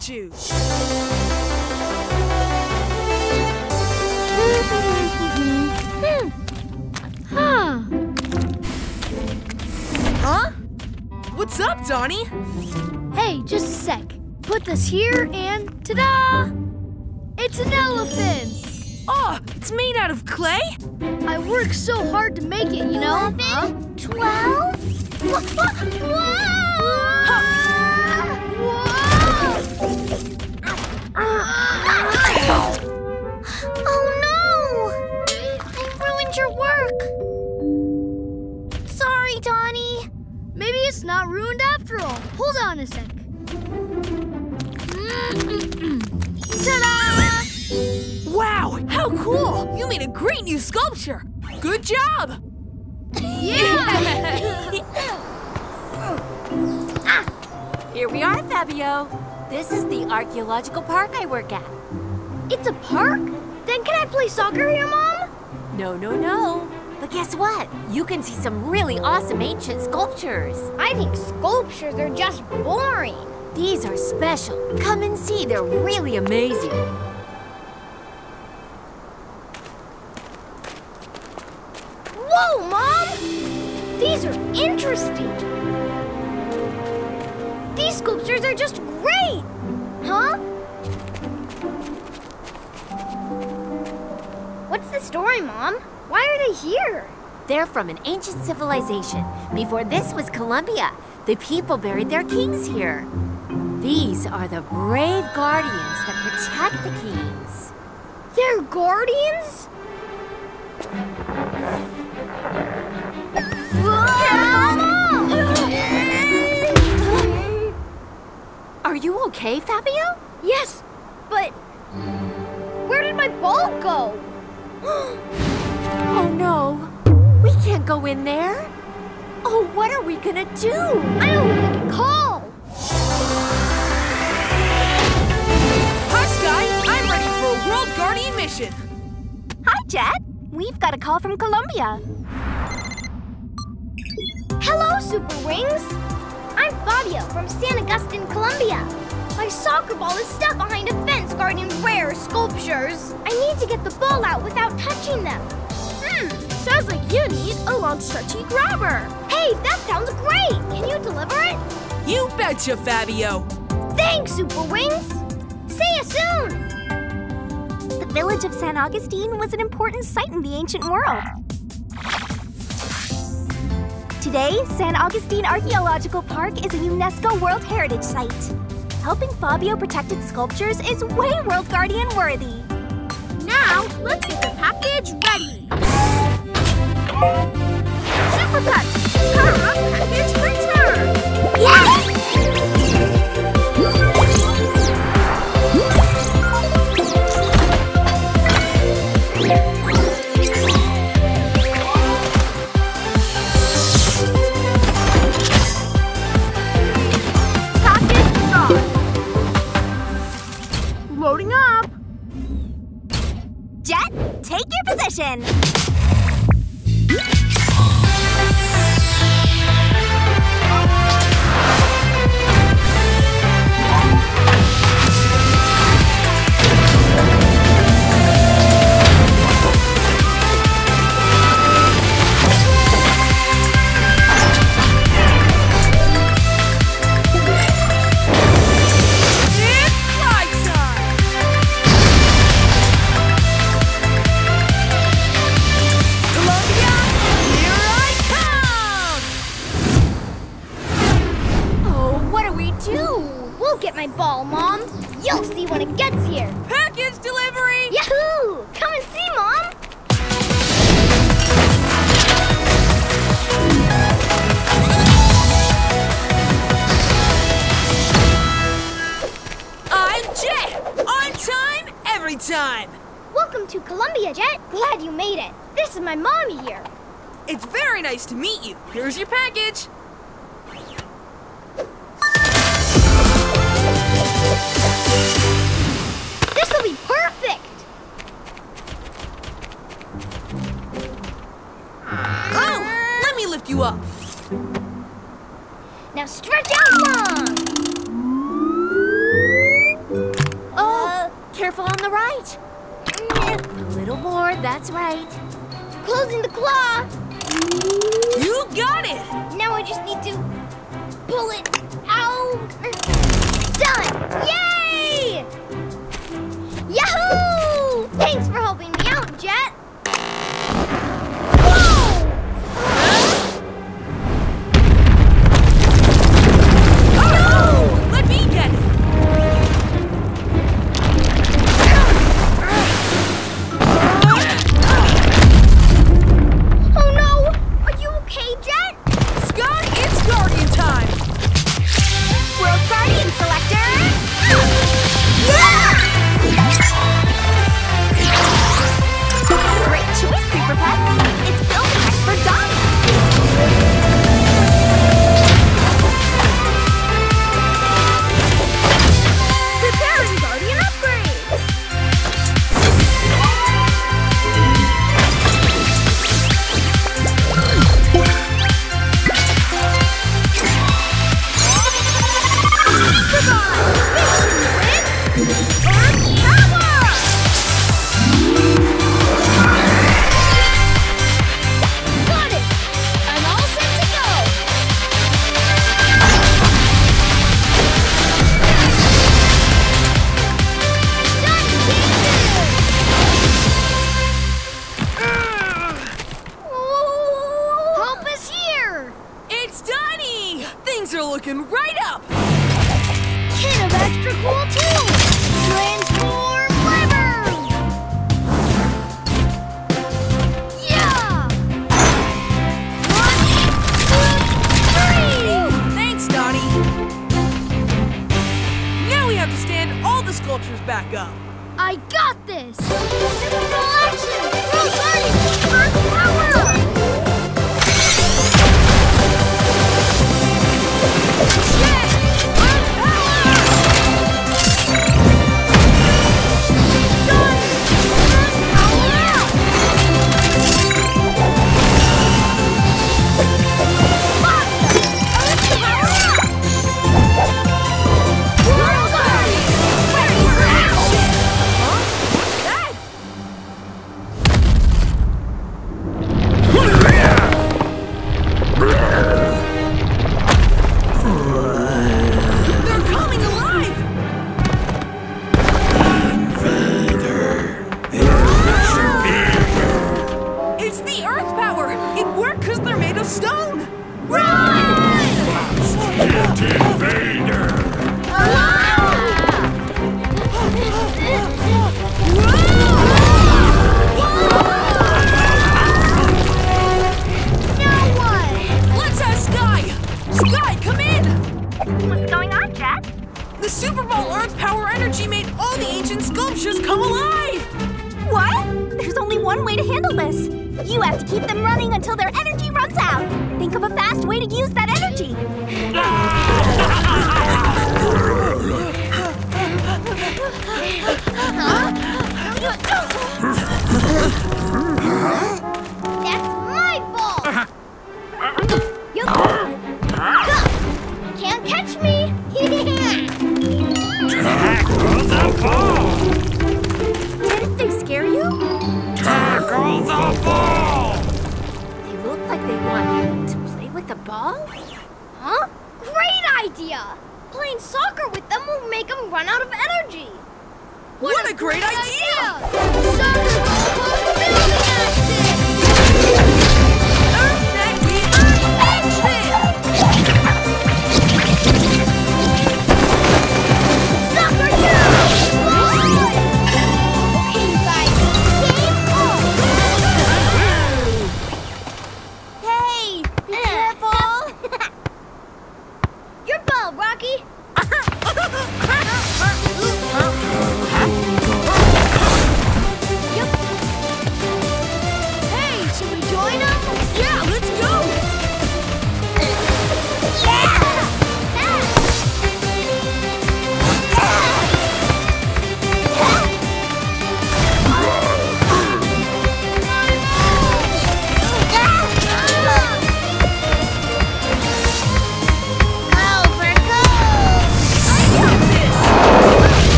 statue. Huh? What's up, Donnie? Hey, just a sec. Put this here and ta-da! It's an elephant! Oh, it's made out of clay? I worked so hard to make it, you know. 11, huh? 12? Whoa! Whoa! Oh no! I ruined your work. Sorry, Donnie. Maybe it's not ruined after all. Hold on a sec. Ta-da! Wow, how cool! You made a great new sculpture. Good job! Yeah! Ah! Here we are, Fabio. This is the archaeological park I work at. It's a park? Then can I play soccer here, Mom? No, no, no. But guess what? You can see some really awesome ancient sculptures. I think sculptures are just boring. These are special. Come and see. They're really amazing. Whoa, Mom! These are interesting. These sculptures are just great! Huh? What's the story, Mom? Why are they here? They're from an ancient civilization. Before this was Colombia, the people buried their kings here. These are the brave guardians that protect the kings. They're guardians? Are you okay, Fabio? Yes, but where did my ball go? Oh no, we can't go in there. Oh, what are we gonna do? I don't think we can call. Hush, guy, I'm ready for a World Guardian mission. Hi, Jet. We've got a call from Colombia. Hello, Super Wings. I'm Fabio from San Agustín, Colombia. My soccer ball is stuck behind a fence guarding rare sculptures. I need to get the ball out without touching them. Sounds like you need a long, stretchy grabber. Hey, that sounds great. Can you deliver it? You betcha, Fabio. Thanks, Super Wings. See you soon. The village of San Agustín was an important site in the ancient world. Today, San Agustín Archaeological Park is a UNESCO World Heritage Site. Helping Fabio protect its sculptures is way World Guardian worthy. Now, let's get the package ready. Super Cut! Power Up Package Return! Yes! Position. Nice to meet you. Here's your package. This'll be perfect. Oh, let me lift you up. Now stretch out long. careful on the right. A little more, that's right. Closing the claw. You got it. Now I just need to pull it out. Done. Yay! Yahoo! Thanks for helping me out, Jet.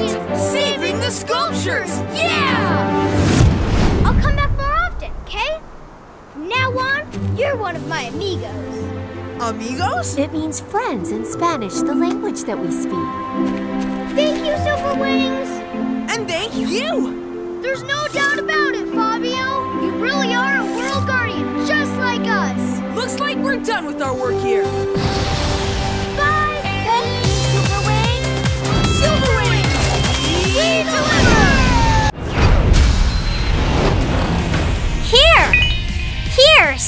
means saving the sculptures! Yeah! I'll come back more often, okay? From now on, you're one of my amigos. Amigos? It means friends in Spanish, the language that we speak. Thank you, Super Wings! And thank you! There's no doubt about it, Fabio! You really are a world guardian, just like us! Looks like we're done with our work here. We deliver! Here!